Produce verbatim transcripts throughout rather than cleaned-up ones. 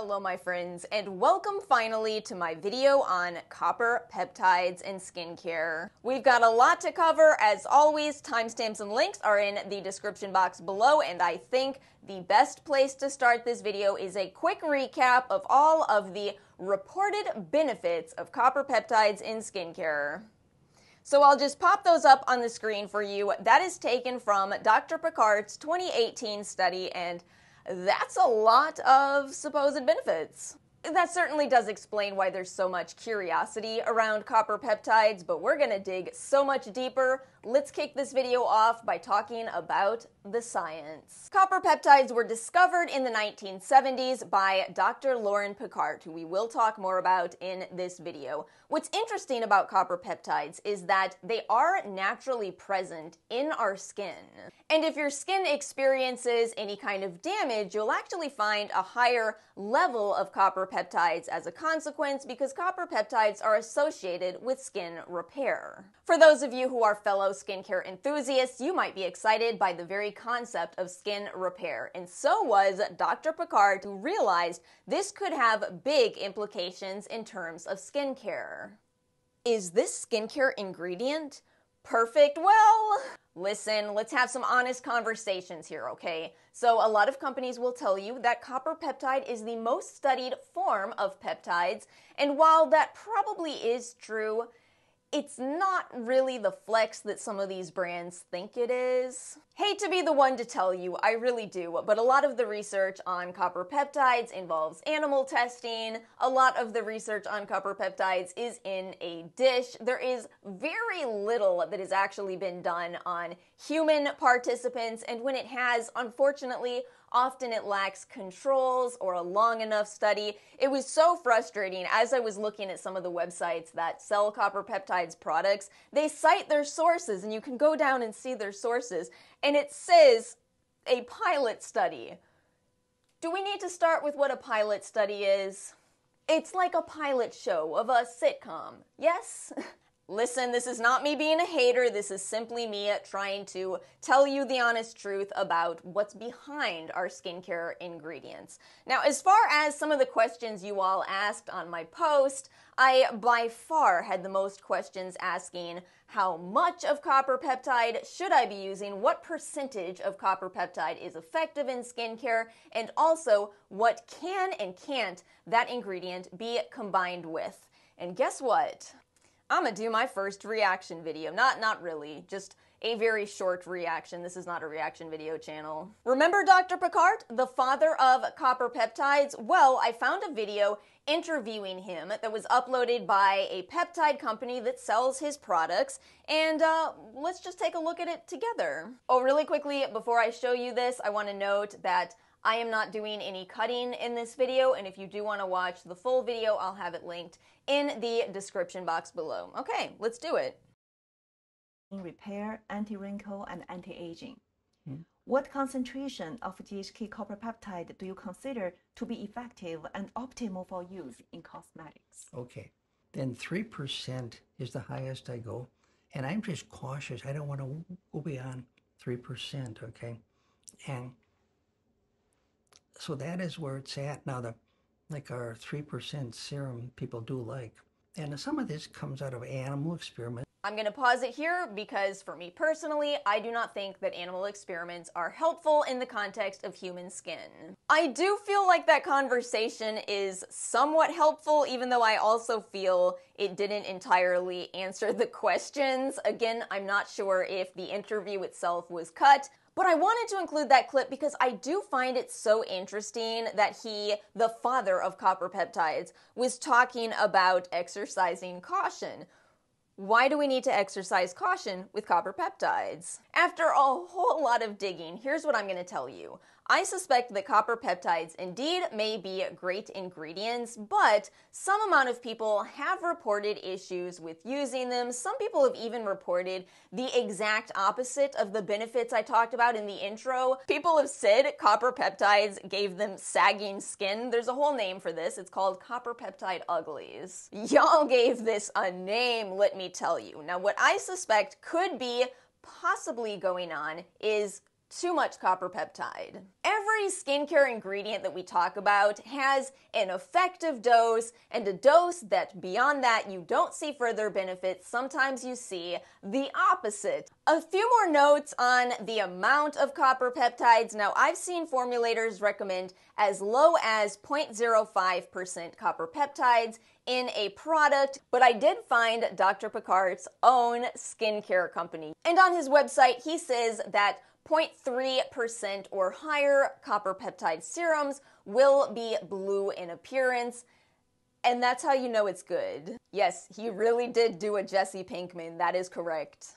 Hello my friends, and welcome finally to my video on copper peptides and skincare. We've got a lot to cover. As always, timestamps and links are in the description box below, and I think the best place to start this video is a quick recap of all of the reported benefits of copper peptides in skincare. So I'll just pop those up on the screen for you. That is taken from Doctor Pickart's twenty eighteen study, and that's a lot of supposed benefits. That certainly does explain why there's so much curiosity around copper peptides, but we're gonna dig so much deeper. Let's kick this video off by talking about the science. Copper peptides were discovered in the nineteen seventies by Doctor Lauren Pickart, who we will talk more about in this video. What's interesting about copper peptides is that they are naturally present in our skin. And if your skin experiences any kind of damage, you'll actually find a higher level of copper peptides as a consequence, because copper peptides are associated with skin repair. For those of you who are fellow skincare enthusiasts, you might be excited by the very concept of skin repair, and so was Doctor Pickart, who realized this could have big implications in terms of skincare. Is this skincare ingredient perfect? Well, listen, let's have some honest conversations here, okay? So a lot of companies will tell you that copper peptide is the most studied form of peptides, and while that probably is true, it's not really the flex that some of these brands think it is. Hate to be the one to tell you, I really do, but a lot of the research on copper peptides involves animal testing. A lot of the research on copper peptides is in a dish. There is very little that has actually been done on human participants, and when it has, unfortunately, often it lacks controls or a long enough study. It was so frustrating as I was looking at some of the websites that sell copper peptides products. They cite their sources, and you can go down and see their sources, and it says a pilot study. Do we need to start with what a pilot study is? It's like a pilot show of a sitcom, yes? Listen, this is not me being a hater, this is simply me trying to tell you the honest truth about what's behind our skincare ingredients. Now, as far as some of the questions you all asked on my post, I by far had the most questions asking how much of copper peptide should I be using, what percentage of copper peptide is effective in skincare, and also what can and can't that ingredient be combined with. And guess what? I'm gonna do my first reaction video. Not, not really, just a very short reaction. This is not a reaction video channel. Remember Doctor Pickart, the father of copper peptides? Well, I found a video interviewing him that was uploaded by a peptide company that sells his products, and uh, let's just take a look at it together. Oh, really quickly, before I show you this, I wanna note that I am not doing any cutting in this video, and if you do want to watch the full video, I'll have it linked in the description box below. Okay, let's do it. Repair, anti-wrinkle, and anti-aging. Hmm. What concentration of G H K copper peptide do you consider to be effective and optimal for use in cosmetics? Okay, then three percent is the highest I go, and I'm just cautious. I don't want to go beyond three percent, okay? And so that is where it's at now. The like our three percent serum people do like, and some of this comes out of animal experiments. I'm gonna pause it here because for me personally, I do not think that animal experiments are helpful in the context of human skin. I do feel like that conversation is somewhat helpful, even though I also feel it didn't entirely answer the questions. Again, I'm not sure if the interview itself was cut, but I wanted to include that clip because I do find it so interesting that he, the father of copper peptides, was talking about exercising caution. Why do we need to exercise caution with copper peptides? After a whole lot of digging, here's what I'm gonna tell you. I suspect that copper peptides indeed may be great ingredients, but some amount of people have reported issues with using them. Some people have even reported the exact opposite of the benefits I talked about in the intro. People have said copper peptides gave them sagging skin. There's a whole name for this. It's called copper peptide uglies. Y'all gave this a name, let me tell you. Now, what I suspect could be possibly going on is too much copper peptide. Every skincare ingredient that we talk about has an effective dose and a dose that beyond that you don't see further benefits. Sometimes you see the opposite. A few more notes on the amount of copper peptides. Now, I've seen formulators recommend as low as zero point zero five percent copper peptides in a product, but I did find Doctor Pickart's own skincare company. And on his website, he says that zero point three percent or higher copper peptide serums will be blue in appearance, and that's how you know it's good. Yes, he really did do a Jesse Pinkman, that is correct.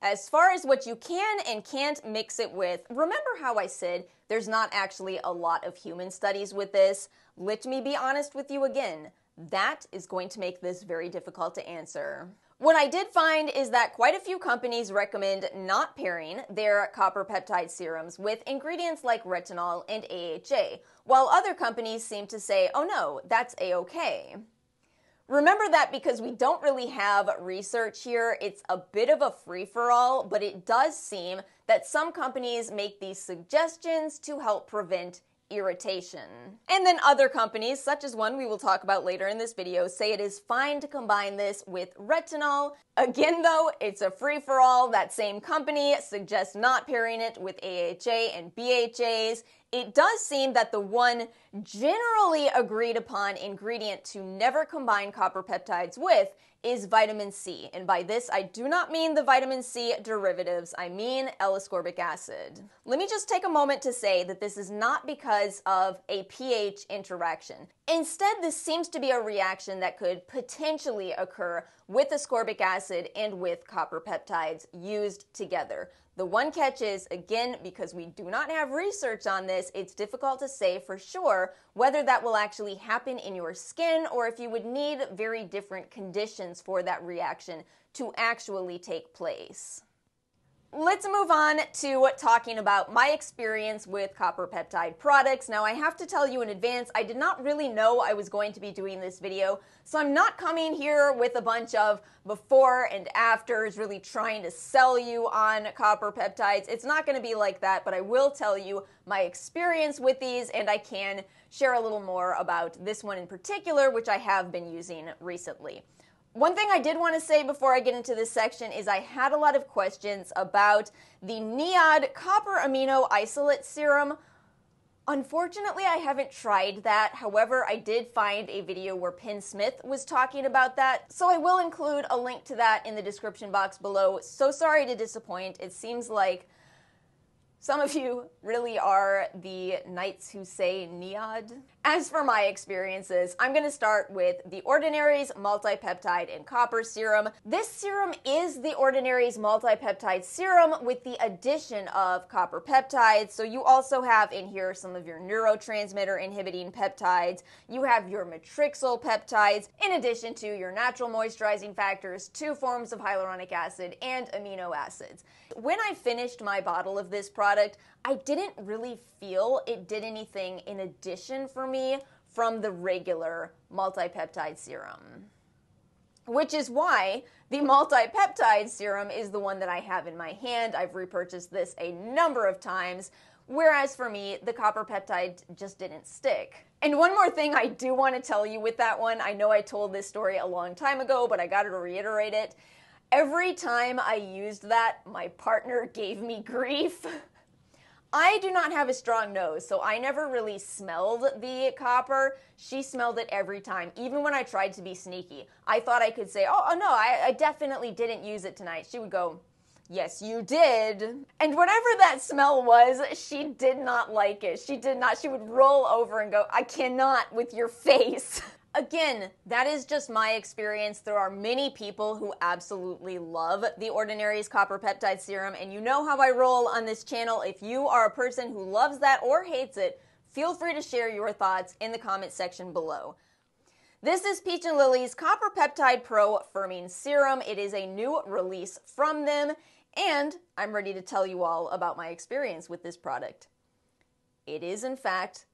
As far as what you can and can't mix it with, remember how I said there's not actually a lot of human studies with this? Let me be honest with you again, that is going to make this very difficult to answer. What I did find is that quite a few companies recommend not pairing their copper peptide serums with ingredients like retinol and A H A, while other companies seem to say, oh no, that's A-okay. Remember that because we don't really have research here, it's a bit of a free-for-all, but it does seem that some companies make these suggestions to help prevent irritation. And then other companies, such as one we will talk about later in this video, say it is fine to combine this with retinol. Again though, it's a free-for-all. That same company suggests not pairing it with A H A and B H As. It does seem that the one generally agreed upon ingredient to never combine copper peptides with is vitamin C, and by this I do not mean the vitamin C derivatives, I mean L-ascorbic acid. Let me just take a moment to say that this is not because of a pH interaction. Instead, this seems to be a reaction that could potentially occur with ascorbic acid and with copper peptides used together. The one catch is, again, because we do not have research on this, it's difficult to say for sure whether that will actually happen in your skin or if you would need very different conditions for that reaction to actually take place. Let's move on to talking about my experience with copper peptide products. Now, I have to tell you in advance, I did not really know I was going to be doing this video, so I'm not coming here with a bunch of before and afters really trying to sell you on copper peptides. It's not going to be like that, but I will tell you my experience with these, and I can share a little more about this one in particular, which I have been using recently. One thing I did want to say before I get into this section is I had a lot of questions about the N I O D Copper Amino Isolate Serum. Unfortunately, I haven't tried that. However, I did find a video where Penn Smith was talking about that, so I will include a link to that in the description box below. So sorry to disappoint. It seems like some of you really are the knights who say N I O D. As for my experiences, I'm going to start with The Ordinary's Multi-Peptide and Copper Serum. This serum is The Ordinary's Multi-Peptide Serum with the addition of copper peptides. So you also have in here some of your neurotransmitter inhibiting peptides. You have your Matrixyl peptides, in addition to your natural moisturizing factors, two forms of hyaluronic acid, and amino acids. When I finished my bottle of this product, Product, I didn't really feel it did anything in addition for me from the regular multi-peptide serum, which is why the multi-peptide serum is the one that I have in my hand. I've repurchased this a number of times, whereas for me, the copper peptide just didn't stick. And one more thing I do want to tell you with that one, I know I told this story a long time ago, but I gotta reiterate it. Every time I used that, my partner gave me grief. I do not have a strong nose, so I never really smelled the copper. She smelled it every time, even when I tried to be sneaky. I thought I could say, oh, oh no, I, I definitely didn't use it tonight. She would go, yes, you did. And whatever that smell was, she did not like it. She did not. She would roll over and go, I cannot with your face. Again, that is just my experience. There are many people who absolutely love The Ordinary's Copper Peptide Serum, and you know how I roll on this channel. If you are a person who loves that or hates it, feel free to share your thoughts in the comment section below. This is Peach and Lily's Copper Peptide Pro Firming Serum. It is a new release from them, and I'm ready to tell you all about my experience with this product. It is, in fact,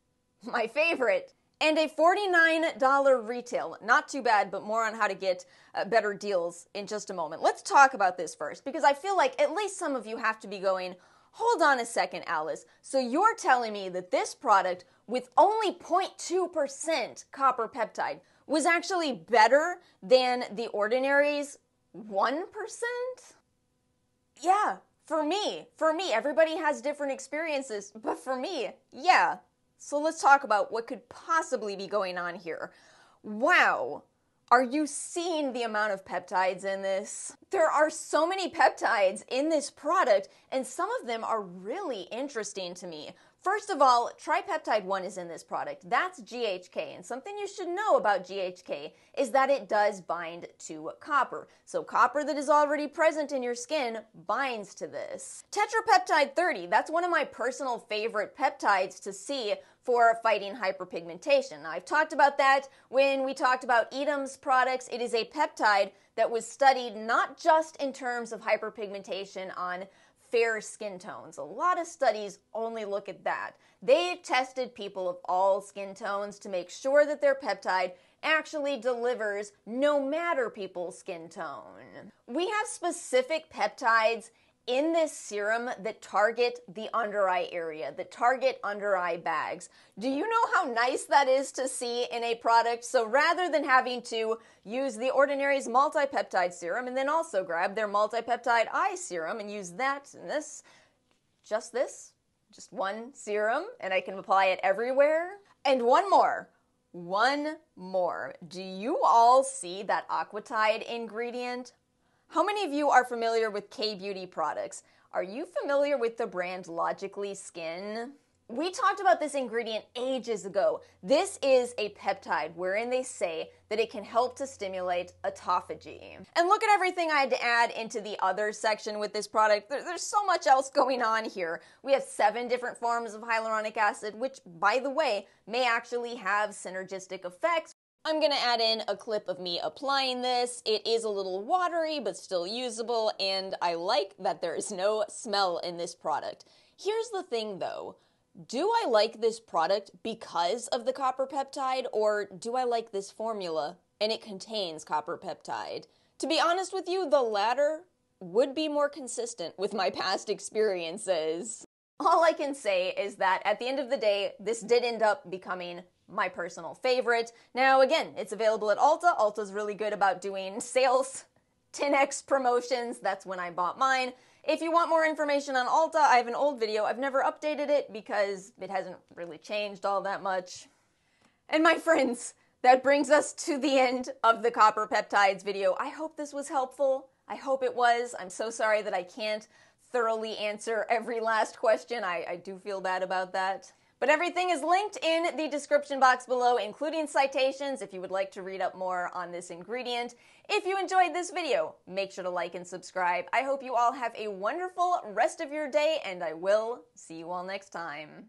my favorite. And a forty-nine dollar retail. Not too bad, but more on how to get uh, better deals in just a moment. Let's talk about this first, because I feel like at least some of you have to be going, Hold on a second, Alice. So you're telling me that this product with only zero point two percent copper peptide was actually better than The Ordinary's one percent? Yeah, for me. For me. Everybody has different experiences, but for me, yeah. So let's talk about what could possibly be going on here. Wow. Are you seeing the amount of peptides in this? There are so many peptides in this product, and some of them are really interesting to me. First of all, Tripeptide one is in this product. That's G H K, and something you should know about G H K is that it does bind to copper. So copper that is already present in your skin binds to this. Tetrapeptide thirty, that's one of my personal favorite peptides to see for fighting hyperpigmentation. Now, I've talked about that when we talked about Edom's products. It is a peptide that was studied not just in terms of hyperpigmentation on fair skin tones. A lot of studies only look at that. They tested people of all skin tones to make sure that their peptide actually delivers no matter people's skin tone. We have specific peptides in this serum that target the under eye area, that target under eye bags. Do you know how nice that is to see in a product? So rather than having to use The Ordinary's multi-peptide serum and then also grab their multi-peptide eye serum and use that and this, just this, just one serum, and I can apply it everywhere. And one more. One more. Do you all see that Aquatide ingredient? How many of you are familiar with K-Beauty products? Are you familiar with the brand Logically Skin? We talked about this ingredient ages ago. This is a peptide wherein they say that it can help to stimulate autophagy. And look at everything I had to add into the other section with this product. There, there's so much else going on here. We have seven different forms of hyaluronic acid, which, by the way, may actually have synergistic effects. I'm gonna add in a clip of me applying this. It is a little watery, but still usable, and I like that there is no smell in this product. Here's the thing though, do I like this product because of the copper peptide, or do I like this formula and it contains copper peptide? To be honest with you, the latter would be more consistent with my past experiences. All I can say is that at the end of the day, this did end up becoming my personal favorite. Now, again, it's available at Ulta. Ulta's really good about doing sales, ten X promotions. That's when I bought mine. If you want more information on Ulta, I have an old video. I've never updated it because it hasn't really changed all that much. And my friends, that brings us to the end of the Copper Peptides video. I hope this was helpful. I hope it was. I'm so sorry that I can't thoroughly answer every last question. I, I do feel bad about that. But everything is linked in the description box below, including citations if you would like to read up more on this ingredient. If you enjoyed this video, make sure to like and subscribe. I hope you all have a wonderful rest of your day, and I will see you all next time.